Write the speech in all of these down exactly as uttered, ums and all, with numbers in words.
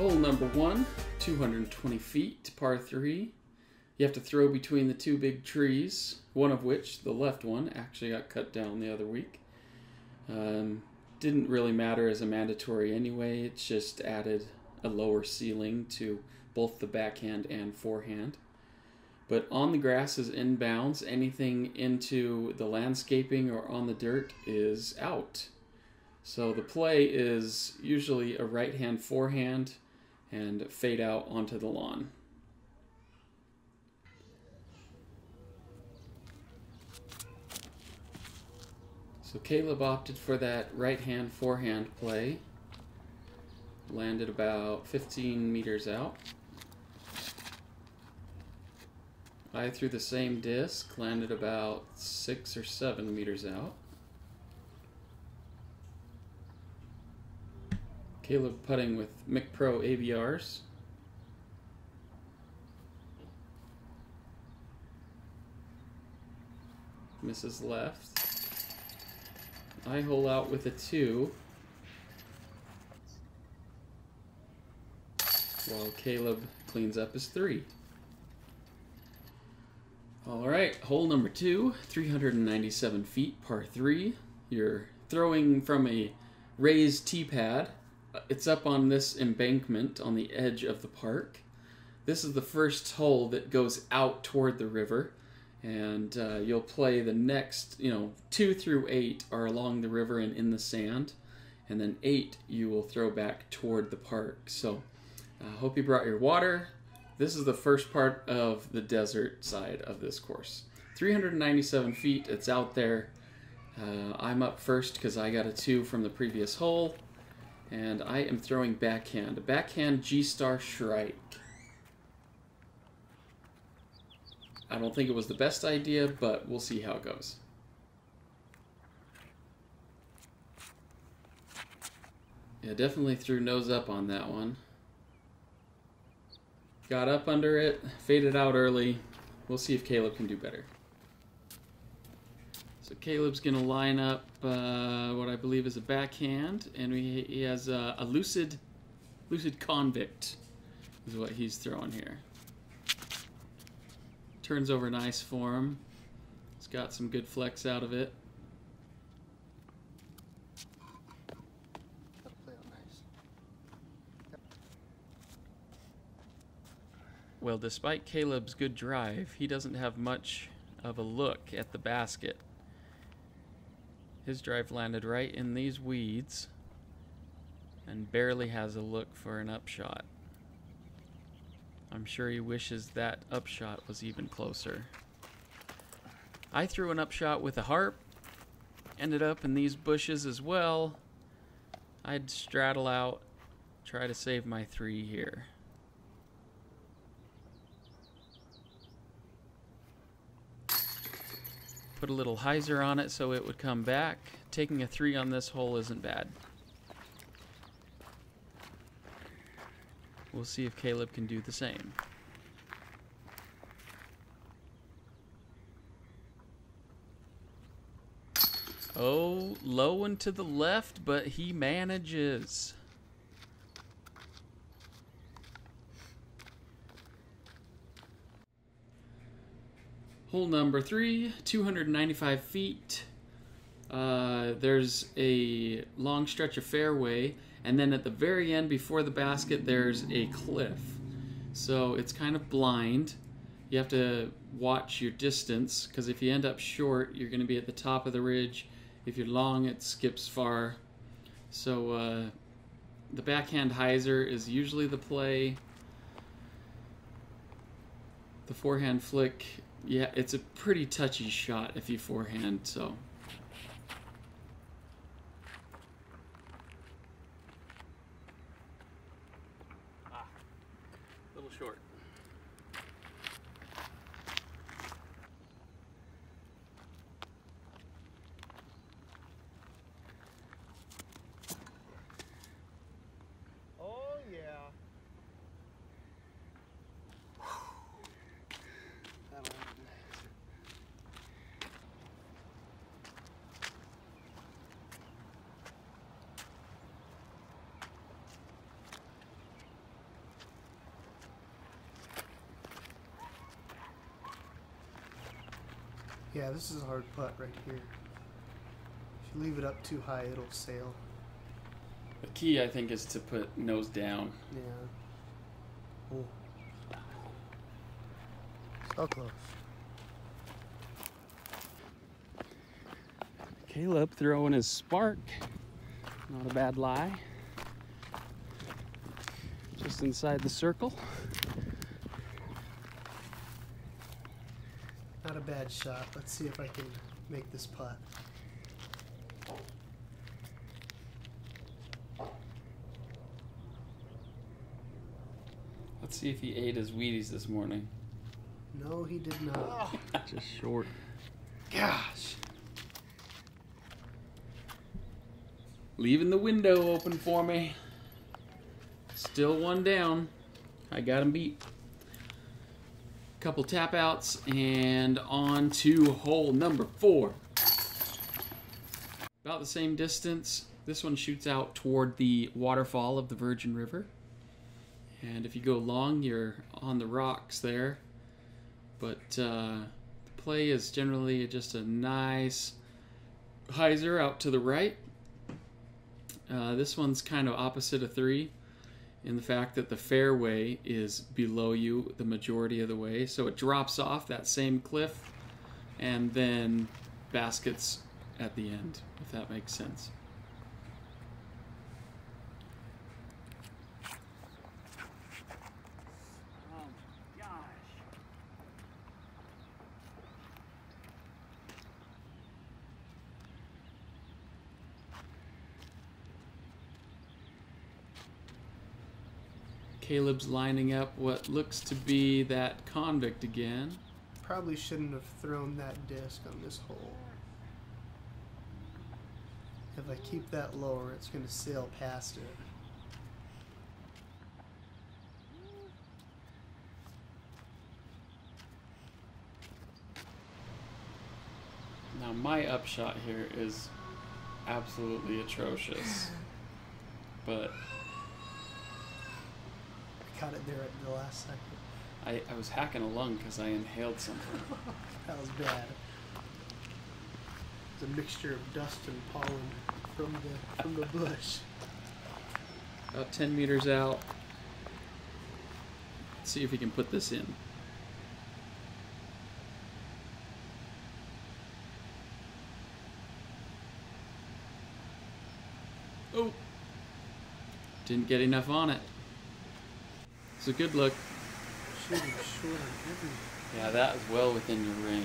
Hole number one, two hundred twenty feet, par three. You have to throw between the two big trees, one of which, the left one, actually got cut down the other week. Um, didn't really matter as a mandatory anyway, it just added a lower ceiling to both the backhand and forehand. But on the grass is inbounds, anything into the landscaping or on the dirt is out. So the play is usually a right hand forehand and fade out onto the lawn. So Caleb opted for that right hand forehand play, landed about fifteen meters out. I threw the same disc, landed about six or seven meters out. Caleb putting with McPro A B Rs. Misses left. I hole out with a two. While Caleb cleans up his three. All right, hole number two, three hundred ninety-seven feet, par three. You're throwing from a raised tee pad. It's up on this embankment on the edge of the park. This is the first hole that goes out toward the river, and uh, you'll play the next, you know, two through eight are along the river and in the sand, and then eight you will throw back toward the park. So I uh, hope you brought your water. This is the first part of the desert side of this course. three hundred ninety-seven feet, it's out there. Uh, I'm up first because I got a two from the previous hole. And I am throwing backhand. A backhand G-Star Shrike. I don't think it was the best idea, but we'll see how it goes. Yeah, definitely threw nose up on that one. Got up under it, faded out early. We'll see if Caleb can do better. So Caleb's going to line up uh, what I believe is a backhand, and we, he has a, a lucid, lucid Convict is what he's throwing here. Turns over nice for him. He's got some good flex out of it. Well, despite Caleb's good drive, he doesn't have much of a look at the basket. His drive landed right in these weeds and barely has a look for an upshot. I'm sure he wishes that upshot was even closer. I threw an upshot with a harp, ended up in these bushes as well. I'd straddle out, try to save my three here. Put a little hyzer on it so it would come back. Taking a three on this hole isn't bad. We'll see if Caleb can do the same. Oh, low and to the left, but he manages. Hole number three, two hundred ninety-five feet. Uh, there's a long stretch of fairway, and then at the very end before the basket there's a cliff. So it's kind of blind. You have to watch your distance, because if you end up short, you're going to be at the top of the ridge. If you're long, it skips far. So uh, the backhand hyzer is usually the play. The forehand flick, yeah, it's a pretty touchy shot if you forehand, so. Ah, a little short. Oh, yeah. Yeah, this is a hard putt right here. If you leave it up too high, it'll sail. The key, I think, is to put nose down. Yeah. Oh. So close. Caleb throwing his spark. Not a bad lie. Just inside the circle. Not a bad shot. Let's see if I can make this putt. Let's see if he ate his Wheaties this morning. No, he did not. Oh. Just short. Gosh. Leaving the window open for me. Still one down. I got him beat. Couple tap outs and on to hole number four. About the same distance. This one shoots out toward the waterfall of the Virgin River. And if you go long, you're on the rocks there. But uh, the play is generally just a nice hyzer out to the right. Uh, this one's kind of opposite of three in the fact that the fairway is below you the majority of the way. So it drops off that same cliff and then baskets at the end, if that makes sense. Caleb's lining up what looks to be that Convict again. Probably shouldn't have thrown that disc on this hole. If I keep that lower, it's going to sail past it. Now my upshot here is absolutely atrocious, but caught it there at the last second. I, I was hacking a lung because I inhaled something. That was bad. It's a mixture of dust and pollen from the from the bush. About ten meters out. Let's see if we can put this in. Oh, didn't get enough on it. It's a good look. Shooting short on everything. Yeah, that is well within your range.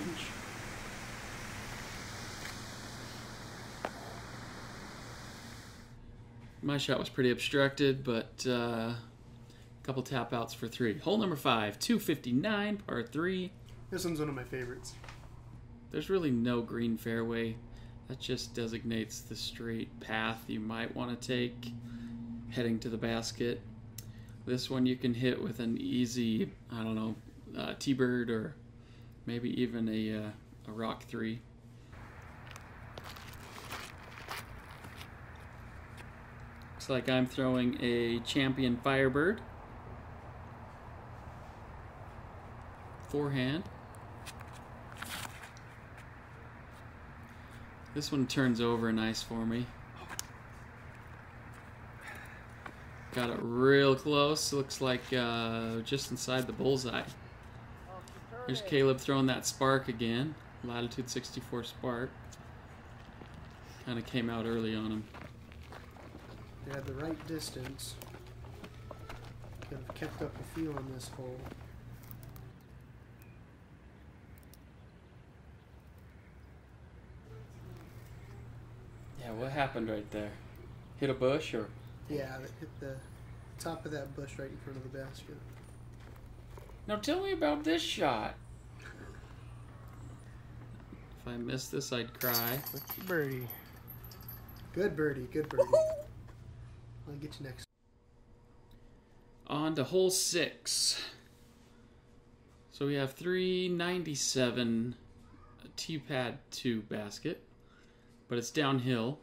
My shot was pretty obstructed, but uh, a couple tap outs for three. Hole number five, two fifty-nine, par three. This one's one of my favorites. There's really no green fairway. That just designates the straight path you might want to take heading to the basket. This one you can hit with an easy, I don't know, uh, T-Bird or maybe even a, uh, a Rock three. Looks like I'm throwing a Champion Firebird. Forehand. This one turns over nice for me. Got it real close. Looks like uh, just inside the bullseye. There's Caleb throwing that spark again. Latitude sixty-four Spark. Kind of came out early on him. They had the right distance. Could have kept up the feel on this hole. Yeah, what happened right there? Hit a bush or? Yeah, it hit the top of that bush right in front of the basket. Now tell me about this shot. If I missed this, I'd cry. Birdie. Good birdie, good birdie. I'll get you next. On to hole six. So we have three ninety-seven T-pad two basket, but it's downhill,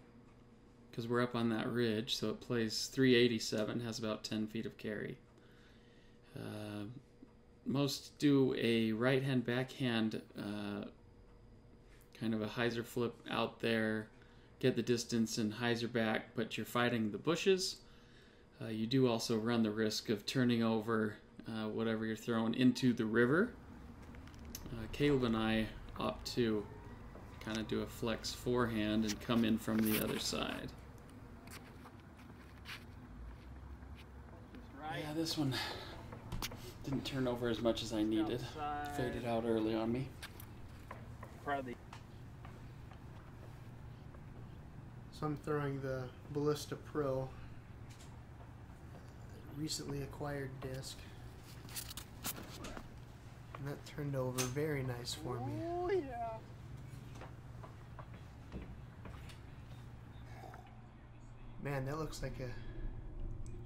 because we're up on that ridge, so it plays three eighty-seven, has about ten feet of carry. Uh, most do a right-hand backhand uh, kind of a hyzer flip out there, get the distance and hyzer back, but you're fighting the bushes. Uh, you do also run the risk of turning over uh, whatever you're throwing into the river. Uh, Caleb and I opt to kind of do a flex forehand and come in from the other side. Yeah, this one didn't turn over as much as I needed. Faded out early on me. Probably. So I'm throwing the Ballista Pro, recently acquired disc, and that turned over very nice for me. Oh yeah. Man, that looks like a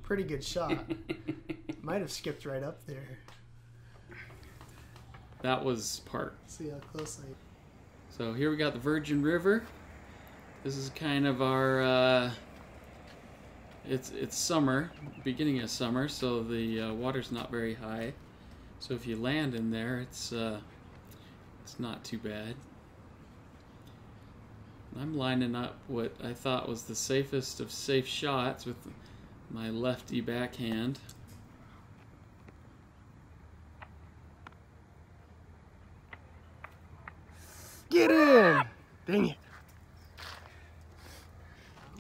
pretty good shot. Might have skipped right up there. That was Park. See how close I... So here we got the Virgin River. This is kind of our... Uh, it's it's summer, beginning of summer, so the uh, water's not very high. So if you land in there, it's uh, it's not too bad. I'm lining up what I thought was the safest of safe shots with my lefty backhand. Get in! Dang it.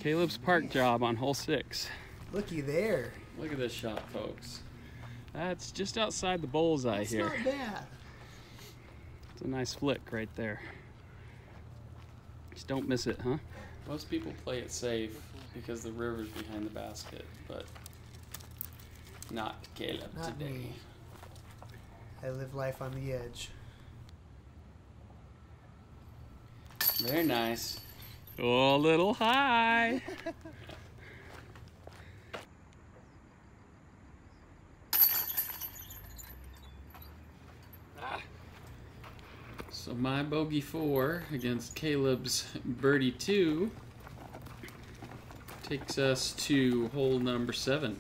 Caleb's park job on hole six. Looky there. Look at this shot, folks. That's just outside the bullseye here. It's not bad. It's a nice flick right there. Just don't miss it, huh? Most people play it safe because the river's behind the basket, but not Caleb not today. Me. I live life on the edge. Very nice. Oh, a little high. So my bogey four against Caleb's birdie two takes us to hole number seven.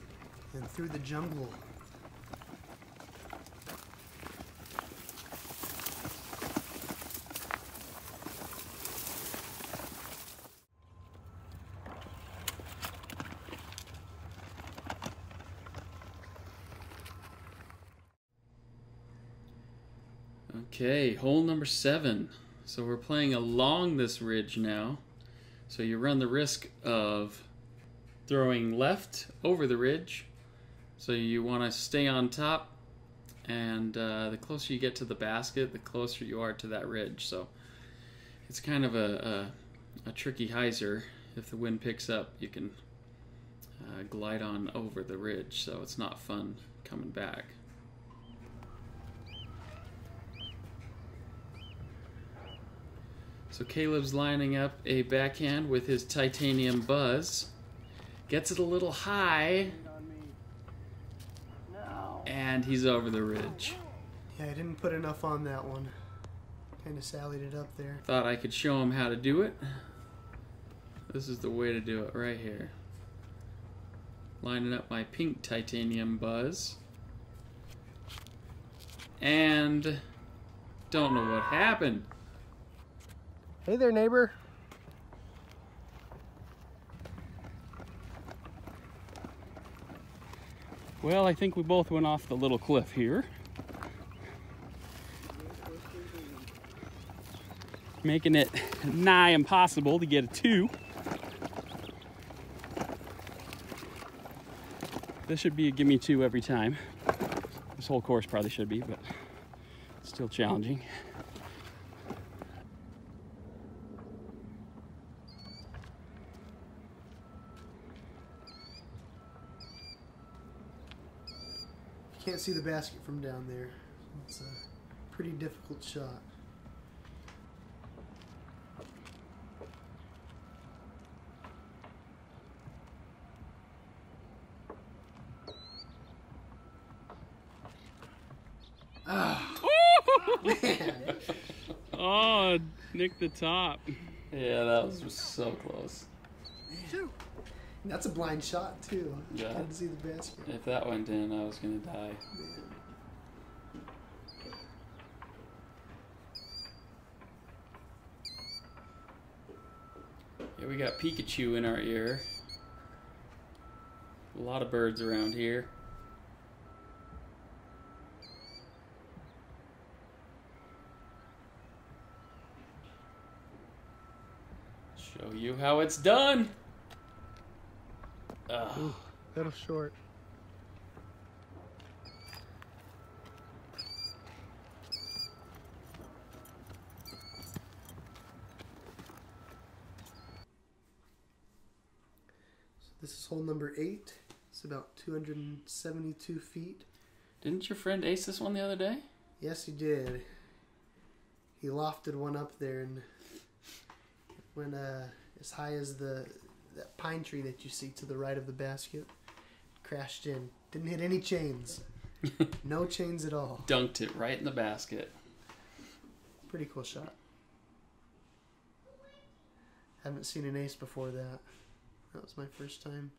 And through the jungle. Okay, hole number seven. So we're playing along this ridge now. So you run the risk of throwing left over the ridge. So you want to stay on top, and uh, the closer you get to the basket, the closer you are to that ridge. So it's kind of a, a, a tricky hyzer. If the wind picks up, you can uh, glide on over the ridge, so it's not fun coming back. So Caleb's lining up a backhand with his Titanium Buzz. Gets it a little high. And he's over the ridge. Yeah, I didn't put enough on that one. Kind of sallied it up there. Thought I could show him how to do it. This is the way to do it right here. Lining up my pink Titanium Buzz. And don't know what happened. Hey there, neighbor. Well, I think we both went off the little cliff here. Making it nigh impossible to get a two. This should be a gimme two every time. This whole course probably should be, but it's still challenging. Can't see the basket from down there. It's a pretty difficult shot. Oh, oh, nicked the top. Yeah, that was just so close. Man. That's a blind shot too. Yeah. I couldn't see the basket. If that went in, I was gonna die. Man. Okay, we got Pikachu in our ear. A lot of birds around here. Show you how it's done. Ooh, little short. This is hole number eight. It's about two hundred seventy-two feet. Didn't your friend ace this one the other day? Yes, he did. He lofted one up there and went uh, as high as the that pine tree that you see to the right of the basket. Crashed in. Didn't hit any chains. No chains at all. Dunked it right in the basket. Pretty cool shot. Haven't seen an ace before that. That was my first time.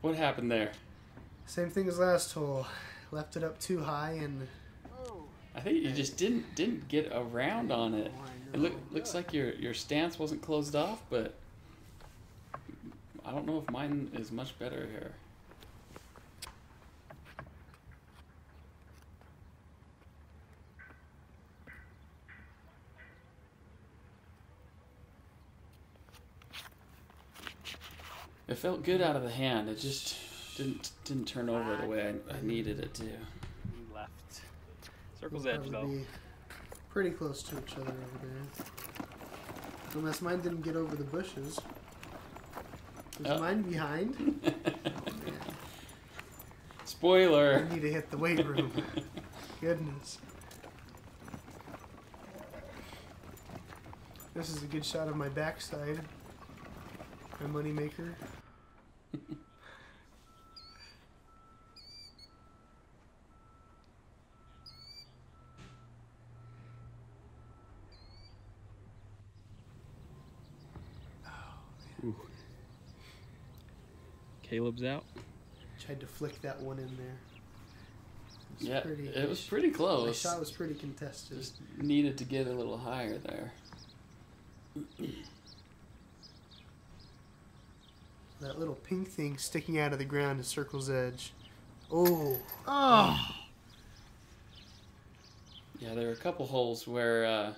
What happened there? Same thing as last hole. Left it up too high and I think you just didn't didn't get a round on it. It look, looks like your your stance wasn't closed off, but I don't know if mine is much better here. It felt good out of the hand. It just didn't didn't turn over the way I, I needed it to. Left. Circle's edge though. Pretty close to each other over there. Unless mine didn't get over the bushes. Was oh. mine behind? Oh, man. Spoiler. I need to hit the weight room. Goodness. This is a good shot of my backside. My money maker. Oh, Caleb's out. Tried to flick that one in there. It was yeah, pretty, it was pretty close. My shot was pretty contested. Just needed to get a little higher there. That little pink thing sticking out of the ground is Circle's edge. Oh. Oh. Yeah, there are a couple holes where uh,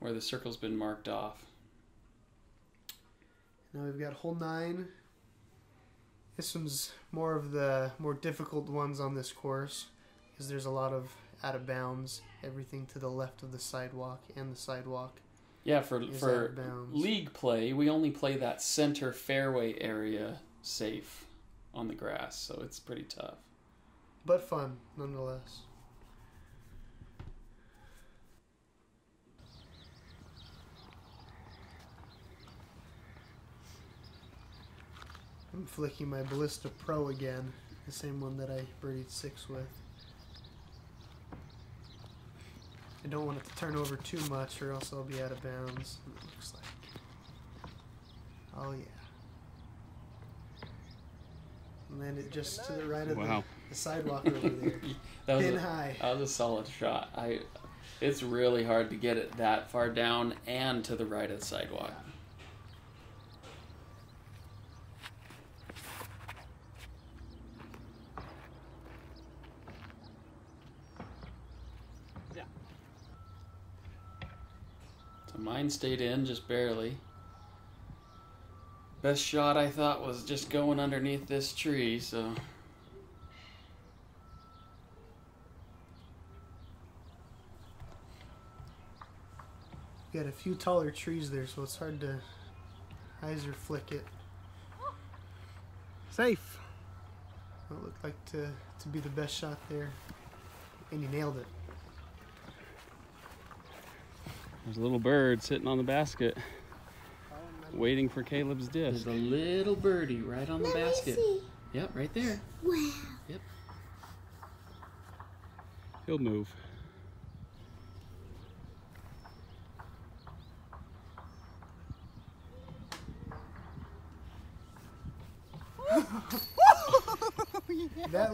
where the circle's been marked off. Now we've got hole nine. This one's more of the more difficult ones on this course because there's a lot of out of bounds. Everything to the left of the sidewalk and the sidewalk. Yeah, for for league play, we only play that center fairway area safe on the grass, so it's pretty tough. But fun, nonetheless. I'm flicking my Ballista Pro again, the same one that I birdied six with. I don't want it to turn over too much or else I'll be out of bounds. It looks like. Oh yeah. And then it just to the right of wow. the, the sidewalk over there. That Pin was a, high. That was a solid shot. I. It's really hard to get it that far down and to the right of the sidewalk. Yeah. Mine stayed in just barely. Best shot I thought was just going underneath this tree, so. You got a few taller trees there, so it's hard to hyzer flick it. Safe. What looked like to, to be the best shot there. And you nailed it. There's a little bird sitting on the basket, waiting for Caleb's disc. There's a little birdie right on the Let basket. Me see. Yep, right there. Wow. Yep. He'll move.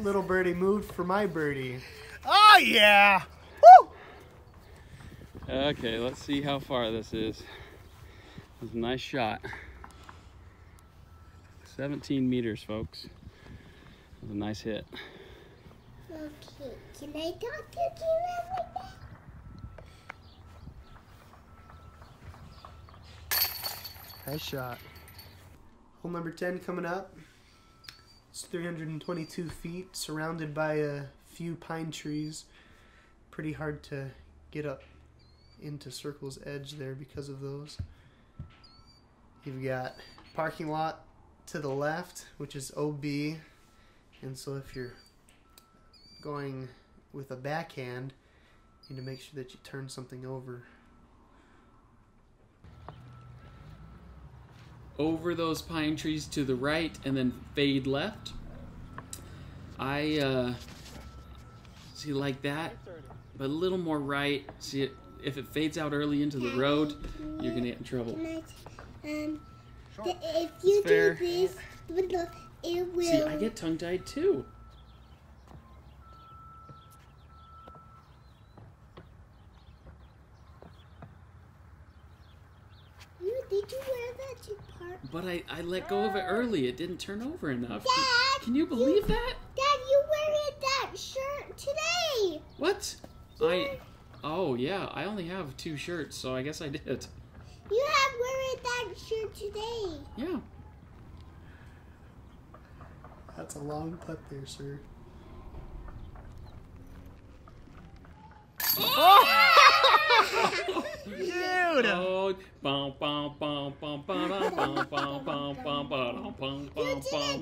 little birdie moved for my birdie. Oh, yeah. Woo! Okay, let's see how far this is. That's a nice shot. seventeen meters, folks. That was a nice hit. Okay, can I talk to Caleb right now? Nice shot. Hole number ten coming up. It's three hundred twenty-two feet, surrounded by a few pine trees. Pretty hard to get up into Circle's edge there because of those. You've got parking lot to the left, which is O B. And so if you're going with a backhand, you need to make sure that you turn something over. Over those pine trees to the right and then fade left. I uh, see like that, but a little more right. See, it, if it fades out early into the road, you're going to get in trouble. Um, the, if you do this, it will... See, I get tongue-tied too. Did you wear that to Parker? But I, I let go of it early. It didn't turn over enough. Dad! Can you believe you, that? Dad, you wearing that shirt today! What? You I... Were... Oh, yeah. I only have two shirts, so I guess I did. You had wearing that shirt today. Yeah. That's a long putt there, sir. Oh! Dude! Oh,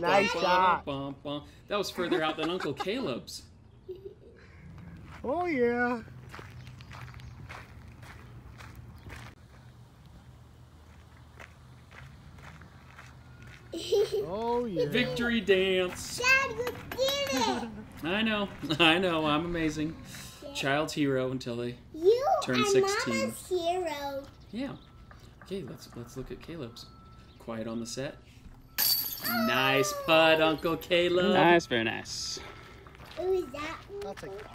nice shot. That was further out than Uncle Caleb's. Oh, yeah. Oh, yeah. Victory dance. Dad, you did it. I know. I know. I'm amazing. Child's hero until they you turn sixteen. Mama's hero. Yeah. Okay, let's let's look at Caleb's. Quiet on the set. Oh. Nice putt, Uncle Caleb. Nice, very nice. Ooh, that I'll take it.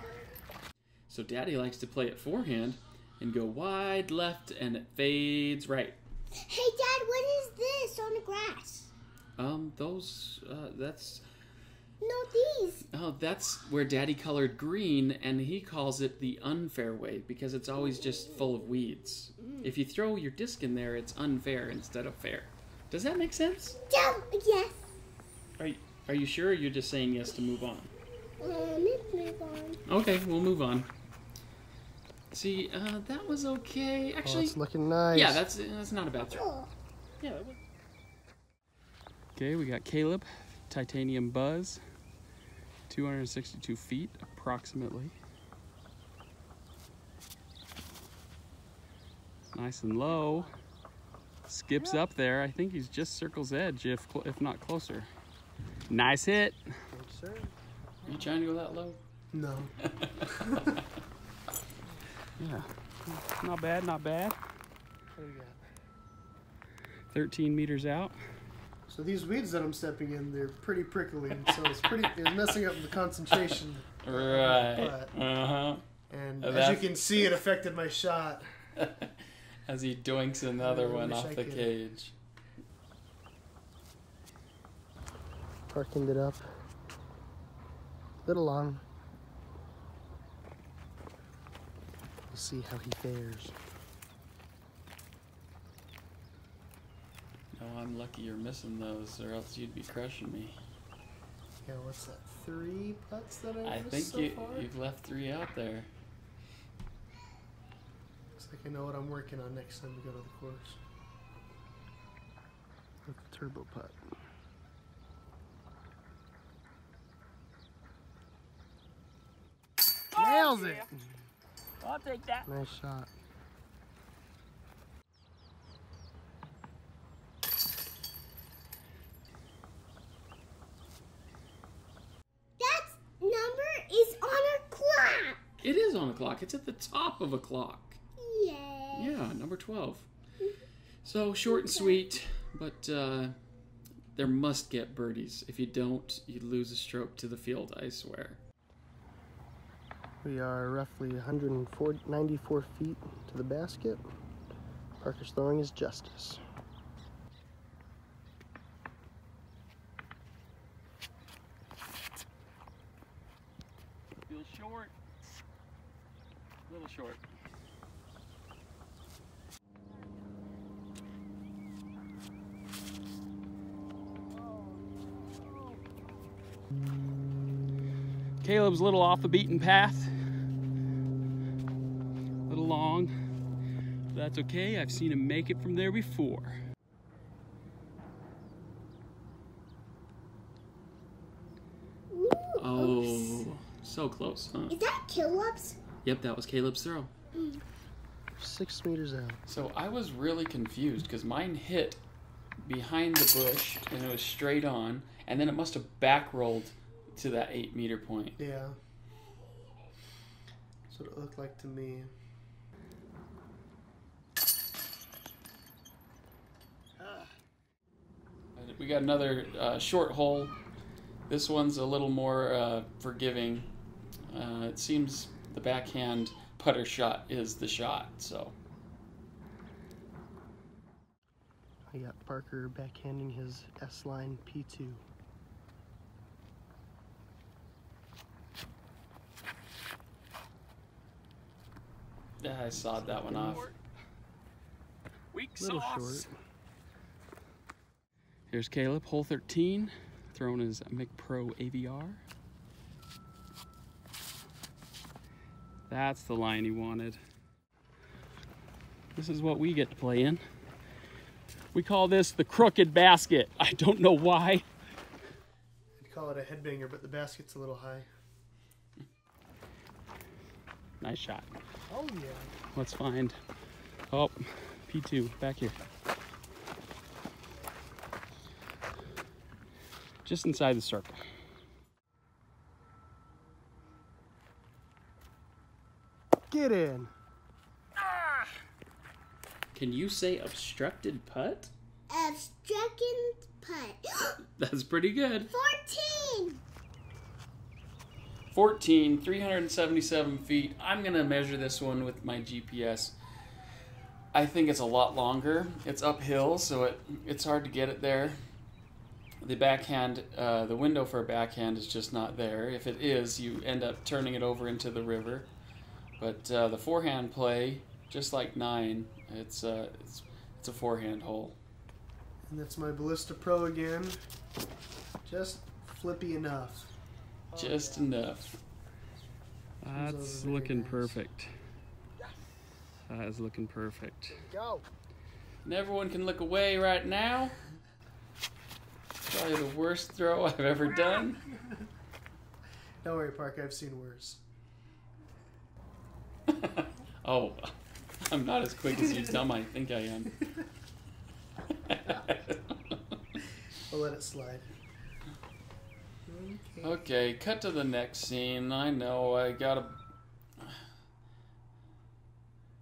So Daddy likes to play it forehand and go wide left and it fades right. Hey Dad, what is this on the grass? Um, those uh that's No, these. Oh, that's where Daddy colored green, and he calls it the unfair way because it's always just full of weeds. If you throw your disc in there, it's unfair instead of fair. Does that make sense? Yes. Are you, are you sure or you're just saying yes to move on? Um, let's move on. Okay, we'll move on. See, uh, that was okay. Actually, oh, it's looking nice. Yeah, that's, that's not a bad throw. Oh. Yeah, that was... Okay, we got Caleb. Titanium Buzz, two hundred sixty-two feet approximately. Nice and low. Skips up there. I think he's just Circle's edge, if if not closer. Nice hit. Sure. Are you trying to go that low? No. Yeah. Not bad. Not bad. What do you got? thirteen meters out. So these weeds that I'm stepping in, they're pretty prickly, and so it's pretty, they're messing up the concentration. Right. Uh-huh. And oh, as you can see, it affected my shot. As he doinks another one off I the could. cage. Parking it up. A little long. We'll see how he fares. Oh, I'm lucky you're missing those, or else you'd be crushing me. Yeah, what's that? Three putts that I, I missed think so you, far? You've left three out there. Looks like I know what I'm working on next time we go to the course. With the turbo putt. Oh, nails it! Yeah. I'll take that. Nice shot. It is on a clock. It's at the top of a clock. Yeah. Yeah, number twelve. So short and sweet, but uh, There must get birdies. If you don't, you lose a stroke to the field, I swear. We are roughly one hundred ninety-four feet to the basket. Parker's throwing is Justice. Feel short. A little short. Caleb's a little off the beaten path, a little long. That's okay, I've seen him make it from there before. Ooh, oh, oops. So close, huh? Is that Caleb's? Yep, that was Caleb's throw. Mm. Six meters out. So I was really confused because mine hit behind the bush and it was straight on, and then it must have back rolled to that eight meter point. Yeah. That's what it looked like to me. We got another uh, short hole. This one's a little more uh, forgiving. Uh, it seems the backhand putter shot is the shot, so. I got Parker backhanding his S-line P two. Yeah, I sawed that one off. Weak sauce. Here's Caleb, hole thirteen, throwing his McPro A V R. That's the line he wanted. This is what we get to play in. We call this the crooked basket. I don't know why. I'd call it a headbanger, but the basket's a little high. Nice shot. Oh yeah. Let's find. Oh, P two back here. Just inside the circle. Get in. Ah! Can you say obstructed putt? Obstructed putt. That's pretty good. fourteen. fourteen, three hundred seventy-seven feet. I'm gonna measure this one with my G P S. I think it's a lot longer. It's uphill, so it it's hard to get it there. The backhand, uh, the window for a backhand is just not there. If it is, you end up turning it over into the river. But uh, the forehand play, just like nine, it's uh, it's it's a forehand hole. And that's my Ballista Pro again. Just flippy enough. Just enough. That's looking perfect. That is looking perfect. Go. And everyone can look away right now. Probably the worst throw I've ever done. Don't worry, Park, I've seen worse. Oh, I'm not as quick as you dumb I think I am. I'll let it slide. Okay. Okay, cut to the next scene. I know, I gotta...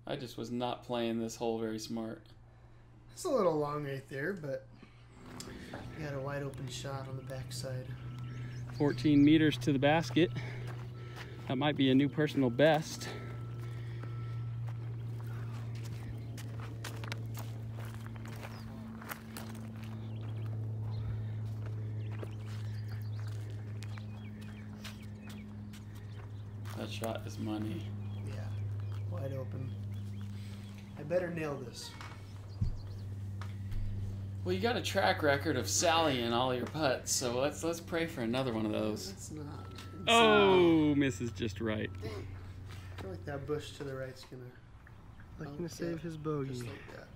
I just was not playing this hole very smart. It's a little long right there, but you got a wide open shot on the backside. fourteen meters to the basket. That might be a new personal best. That shot is money. Yeah, wide open. I better nail this. Well, you got a track record of sallying all your putts, so let's let's pray for another one of those. It's not. It's oh, not. Misses just right. I feel like that bush to the right's gonna. Looking like to save his bogey. Just like that.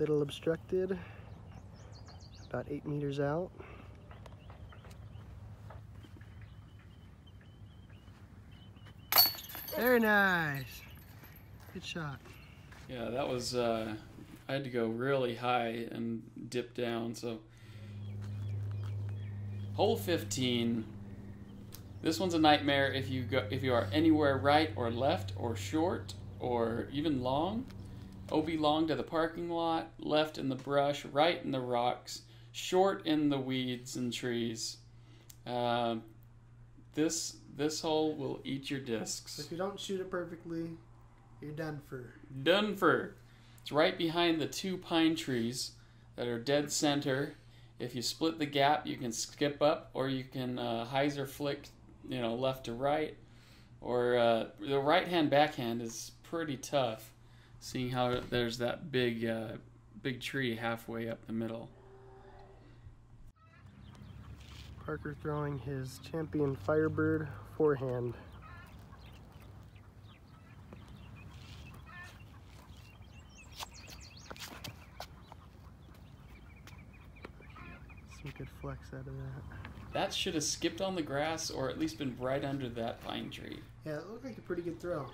Little obstructed. About eight meters out. Very nice. Good shot. Yeah, that was. Uh, I had to go really high and dip down, so. Hole fifteen. This one's a nightmare if you go if you are anywhere right or left or short or even long. O B long to the parking lot, left in the brush, right in the rocks, short in the weeds and trees. Uh, this this hole will eat your discs. If you don't shoot it perfectly, you're done for. Done for. It's right behind the two pine trees that are dead center. If you split the gap, you can skip up, or you can uh, hyzer flick, you know, left to right. Or uh, the right-hand backhand is pretty tough, seeing how there's that big, uh, big tree halfway up the middle. Parker throwing his Champion Firebird forehand. Some good flex out of that. That should have skipped on the grass, or at least been right under that pine tree. Yeah, it looked like a pretty good throw.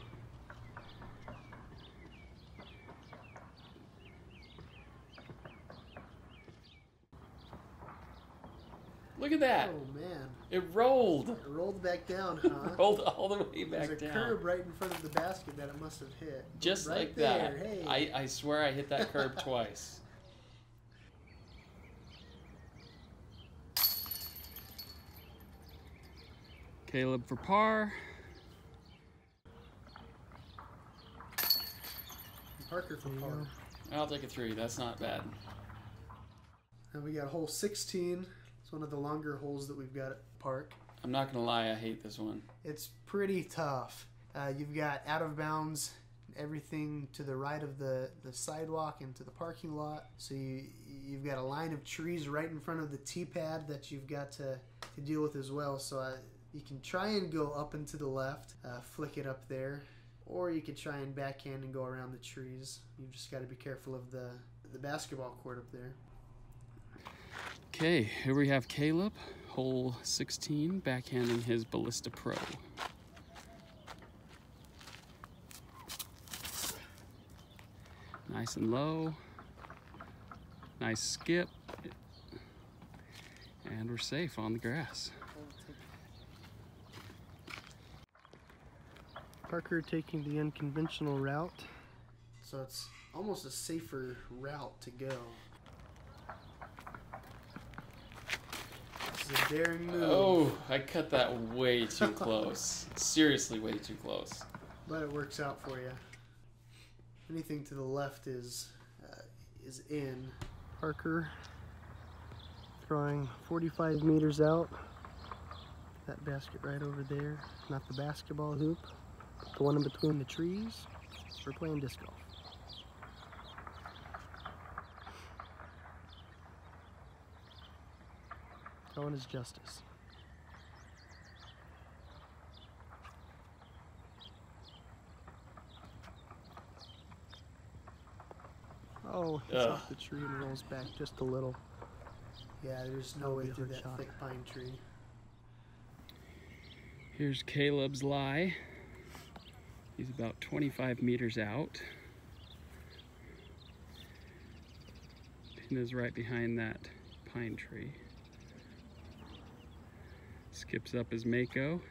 Look at that. Oh, man. It rolled. It rolled back down, huh? Rolled all the way back down. There's a down. curb right in front of the basket that it must have hit. Just right like there. that. Hey. I, I swear I hit that curb twice. Caleb for par. Parker for par. I'll take a three. That's not bad. And we got hole sixteen. It's one of the longer holes that we've got at the park. I'm not gonna lie, I hate this one. It's pretty tough. Uh, you've got out of bounds, everything to the right of the the sidewalk and to the parking lot. So you you've got a line of trees right in front of the tee pad that you've got to to deal with as well. So I. You can try and go up and to the left, uh, flick it up there, or you could try and backhand and go around the trees. You've just got to be careful of the, the basketball court up there. Okay, here we have Caleb, hole sixteen, backhanding his Ballista Pro. Nice and low. Nice skip. And we're safe on the grass. Parker taking the unconventional route. So it's almost a safer route to go. This is a daring move. Oh, I cut that way too close. Seriously, way too close. But it works out for you. Anything to the left is, uh, is in. Parker throwing forty-five meters out. That basket right over there. Not the basketball hoop. The one in between the trees. We're playing disc golf. That one is Justice. Oh, it's Ugh. off the tree and rolls back just a little. Yeah, there's no way through that shot. thick pine tree. Here's Caleb's lie. He's about twenty-five meters out. Pin is right behind that pine tree. Skips up his Mako.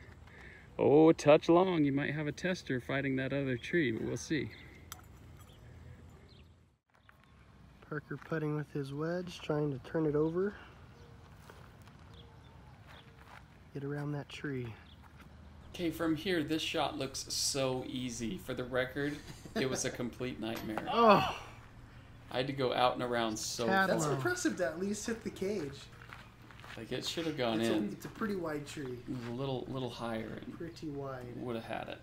Oh, touch long. You might have a tester fighting that other tree, but we'll see. Parker putting with his wedge, trying to turn it over. Get around that tree. Okay, from here, this shot looks so easy. For the record, it was a complete nightmare. Oh! I had to go out and around so far. That's impressive to at least hit the cage. Like, it should have gone it's in. A, it's a pretty wide tree. It was a little, little higher. And pretty wide. Would have had it.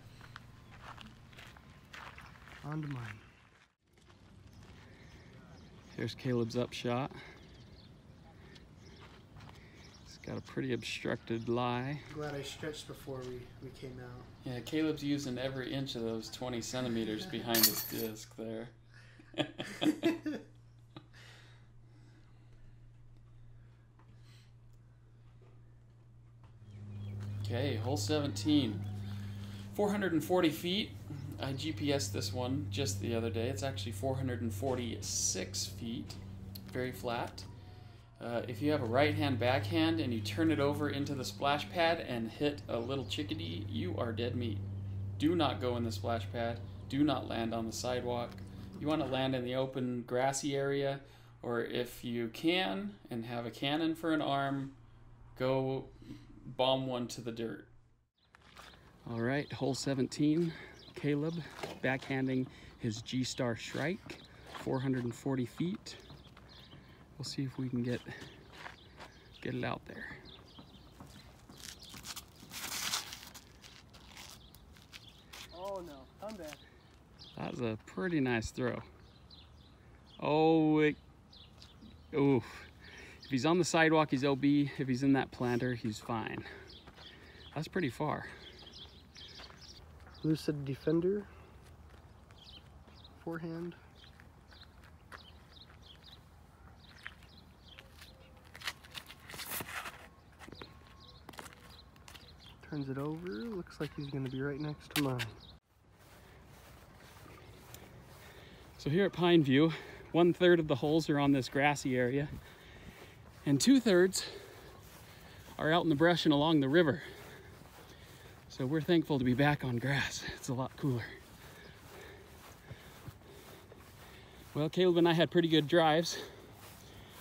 On to mine. Here's Caleb's up shot. Got a pretty obstructed lie. Glad I stretched before we, we came out. Yeah, Caleb's using every inch of those twenty centimeters behind his disc there. Okay, hole seventeen. four hundred forty feet. I G P S'd this one just the other day. It's actually four hundred forty-six feet. Very flat. Uh, if you have a right-hand backhand and you turn it over into the splash pad and hit a little chickadee, you are dead meat. Do not go in the splash pad. Do not land on the sidewalk. You want to land in the open grassy area or if you can and have a cannon for an arm, go bomb one to the dirt. All right, hole seventeen, Caleb backhanding his G-Star Shrike, four hundred forty feet. We'll see if we can get, get it out there. Oh no, come back. That was a pretty nice throw. Oh, it, oof. If he's on the sidewalk, he's O B. If he's in that planter, he's fine. That's pretty far. Lucid Defender, forehand. Turns it over, looks like he's gonna be right next to mine. So here at Pine View, one third of the holes are on this grassy area, and two thirds are out in the brush and along the river. So we're thankful to be back on grass. It's a lot cooler. Well, Caleb and I had pretty good drives,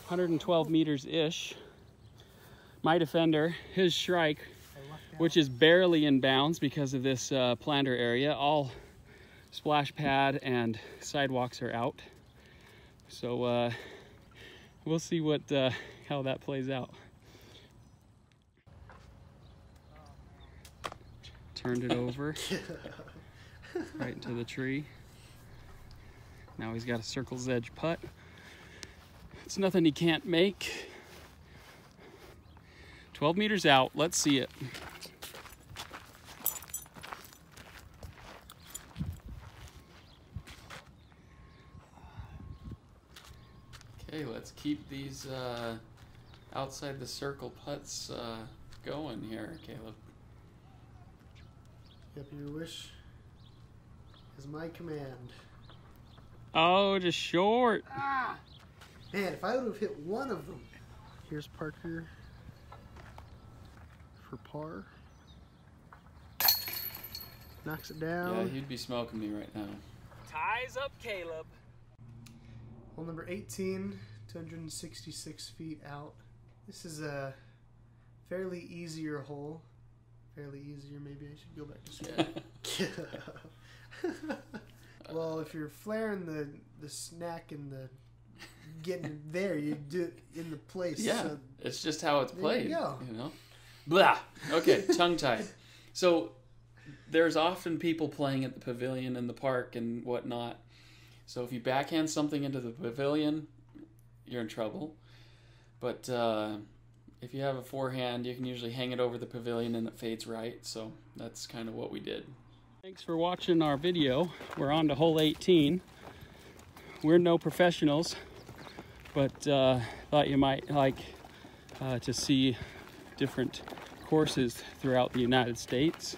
one hundred twelve meters-ish. My Defender, his Shrike, which is barely in bounds because of this uh, planter area. All splash pad and sidewalks are out. So uh, we'll see what uh, how that plays out. Turned it over right into the tree. Now he's got a circle's edge putt. It's nothing he can't make. twelve meters out. Let's see it. Okay, let's keep these uh, outside the circle putts uh, going here, Caleb. Yep, your wish is my command. Oh, just short. Ah, man, if I would have hit one of them. Here's Parker for par. Knocks it down. Yeah, he'd be smoking me right now. Ties up Caleb. Hole number eighteen, two hundred sixty-six feet out. This is a fairly easier hole. Fairly easier, maybe I should go back to school. Well, if you're flaring the, the snack and the getting there, you do it in the place. Yeah, so it's just how it's played. You, you know? Blah! Okay, tongue-tied. So there's often people playing at the pavilion in the park and whatnot. So if you backhand something into the pavilion, you're in trouble. But Uh, if you have a forehand, you can usually hang it over the pavilion and it fades right, so that's kind of what we did. Thanks for watching our video. We're on to hole eighteen. We're no professionals, but uh, thought you might like uh, to see different courses throughout the United States.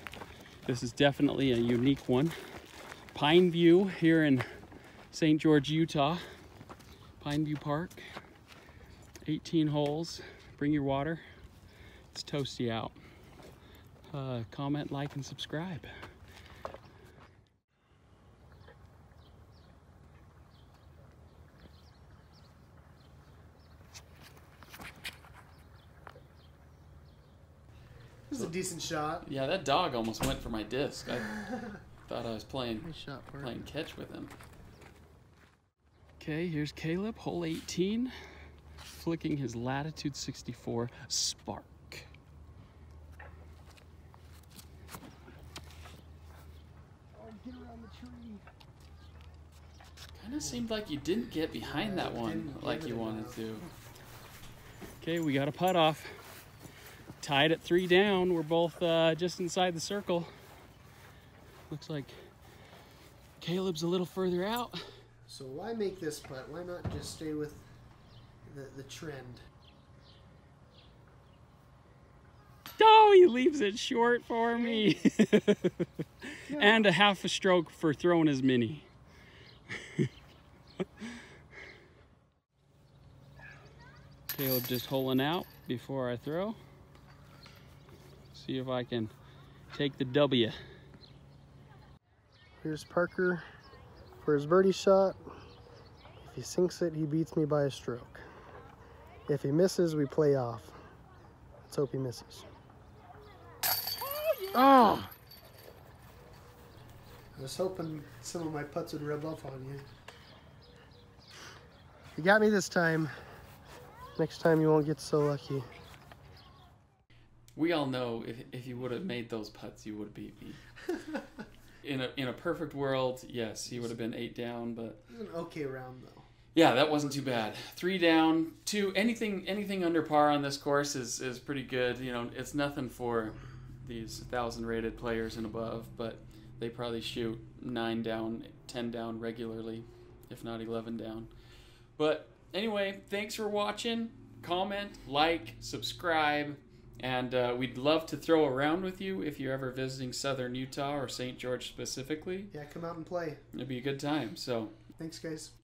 This is definitely a unique one. Pine View here in Saint George, Utah. Pine View Park, eighteen holes. Bring your water. It's toasty out. Uh, comment, like, and subscribe. This is a decent shot. Yeah, that dog almost went for my disc. I thought I was playing, nice shot, playing catch with him. Okay, here's Caleb, hole eighteen. Flicking his Latitude sixty-four Spark. Oh, get around the tree. Kind of seemed like you didn't get behind yeah, that one like you wanted enough. to. Okay, we got a putt off. Tied at three down. We're both uh, just inside the circle. Looks like Caleb's a little further out. So why make this putt? Why not just stay with The, the trend? Oh, he leaves it short for me. No. And a half a stroke for throwing his mini. Caleb just holing out before I throw. See if I can take the W. Here's Parker for his birdie shot. he sinks it, he beats me by a stroke. If he misses, we play off. Let's hope he misses. Oh! Yeah. Oh. I was hoping some of my putts would rub off on you. You got me this time. Next time you won't get so lucky. We all know if, if you would have made those putts, you would have beat me. in, a, in a perfect world, yes, he would have been eight down, but... It was an okay round, though. Yeah, that wasn't too bad. Three down, two, anything anything under par on this course is, is pretty good. You know, it's nothing for these one thousand rated players and above, but they probably shoot nine down, ten down regularly, if not eleven down. But anyway, thanks for watching. Comment, like, subscribe, and uh, we'd love to throw around with you if you're ever visiting Southern Utah or Saint George specifically. Yeah, come out and play. It'd be a good time. So thanks, guys.